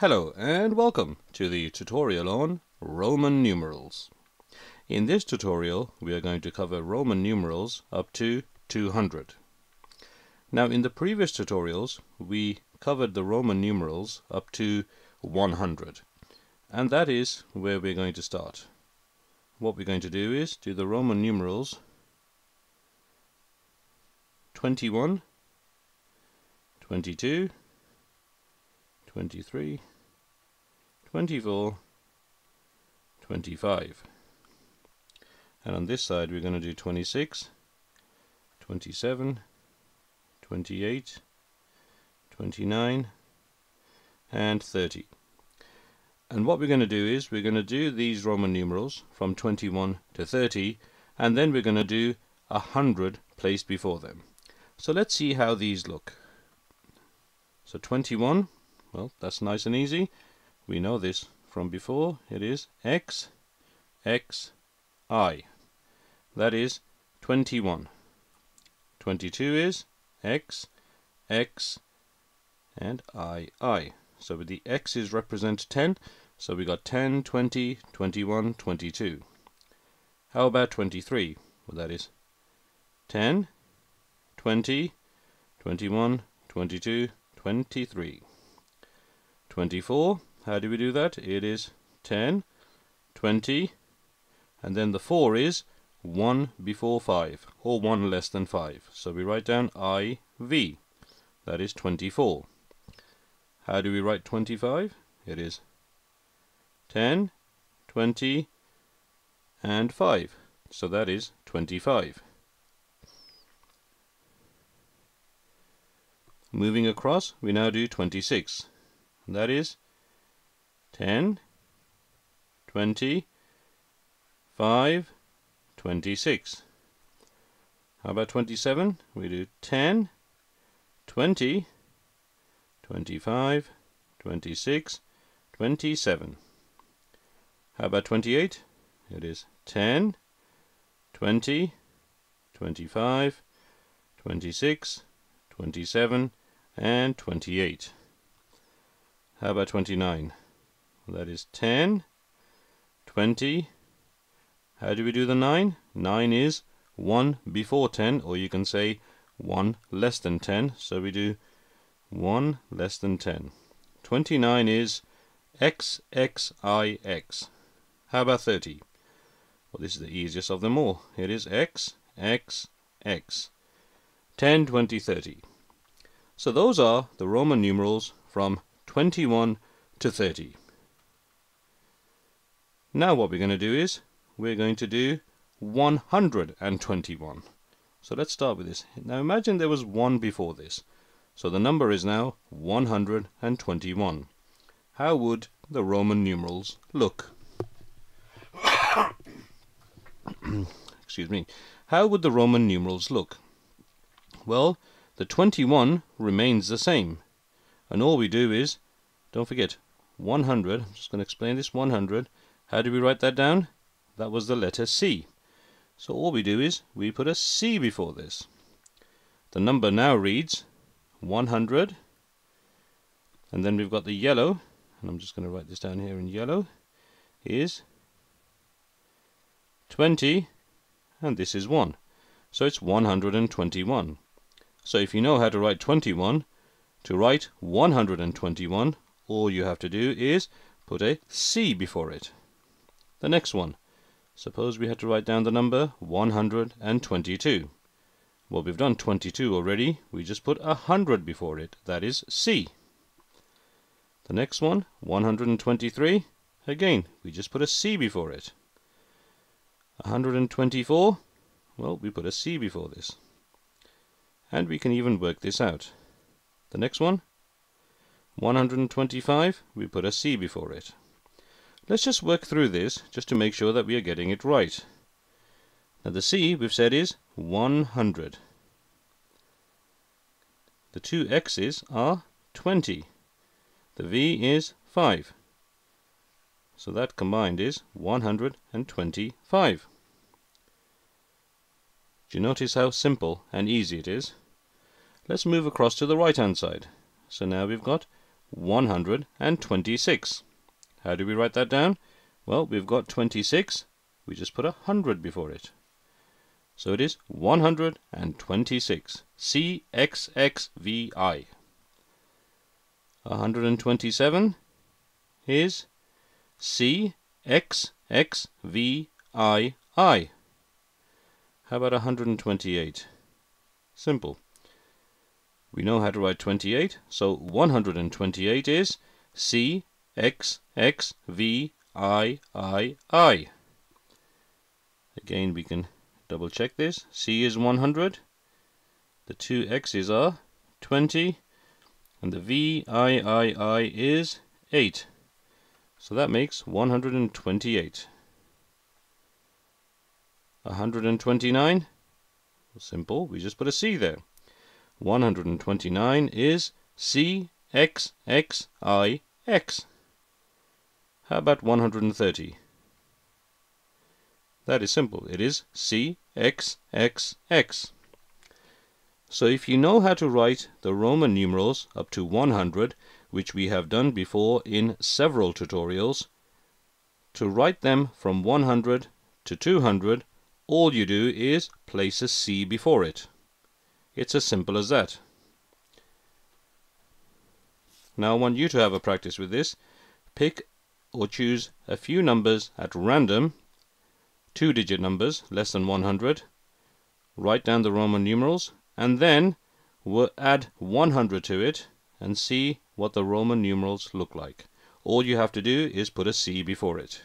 Hello and welcome to the tutorial on Roman numerals. In this tutorial we are going to cover Roman numerals up to 200. Now in the previous tutorials we covered the Roman numerals up to 100, and that is where we're going to start. What we're going to do is do the Roman numerals 21, 22, 23, 24, 25. And on this side we're going to do 26, 27, 28, 29, and 30. And what we're going to do is we're going to do these Roman numerals from 21 to 30, and then we're going to do 100 placed before them. So let's see how these look. So 21, well, that's nice and easy. We know this from before. It is x, x, I. That is 21. 22 is x, x, and I. So with the x's represent 10. So we got 10, 20, 21, 22. How about 23? Well, that is 10, 20, 21, 22, 23. 24, how do we do that? It is 10, 20, and then the 4 is 1 before 5, or 1 less than 5. So we write down IV. That is 24. How do we write 25? It is 10, 20, and 5. So that is 25. Moving across, we now do 26. That is 10, 20, 5, 26. How about 27? We do 10, 20, 25, 26, 27. How about 28? It is 10, 20, 25, 26, 27, and 28. How about 29? That is 10, 20. How do we do the 9? 9 is 1 before 10, or you can say 1 less than 10. So we do 1 less than 10. 29 is XXIX. How about 30? Well, this is the easiest of them all. It is XXX. 10, 20, 30. So those are the Roman numerals from 21 to 30. Now what we're going to do is we're going to do 121. So let's start with this. Now imagine there was 1 before this. So the number is now 121. How would the Roman numerals look? Excuse me. How would the Roman numerals look? Well, the 21 remains the same. And all we do is, don't forget, 100, I'm just going to explain this 100, how do we write that down? That was the letter C. So all we do is, we put a C before this. The number now reads 100, and then we've got the yellow, and I'm just going to write this down here in yellow, is 20, and this is 1. So it's 121. So if you know how to write 21, to write 121, all you have to do is put a C before it. The next one. Suppose we had to write down the number 122. Well, we've done 22 already. We just put 100 before it. That is C. The next one, 123. Again, we just put a C before it. 124. Well, we put a C before this. And we can even work this out. The next one, 125, we put a C before it. Let's just work through this just to make sure that we are getting it right. Now the C we've said is 100. The two X's are 20. The V is 5. So that combined is 125. Do you notice how simple and easy it is? Let's move across to the right hand side. So now we've got 126. How do we write that down? Well, we've got 26. We just put 100 before it. So it is 126. CXXVI. 127 is CXXVII. How about 128? Simple. We know how to write 28, so 128 is CXXVIII. Again, we can double check this. C is 100. The two X's are 20. And the VIII is 8. So that makes 128. 129. Simple. We just put a C there. 129 is CXXIX. How about 130? That is simple. It is CXXX. So if you know how to write the Roman numerals up to 100, which we have done before in several tutorials, to write them from 100 to 200, all you do is place a C before it. It's as simple as that. Now I want you to have a practice with this. Pick or choose a few numbers at random, two-digit numbers, less than 100. Write down the Roman numerals, and then we'll add 100 to it and see what the Roman numerals look like. All you have to do is put a C before it.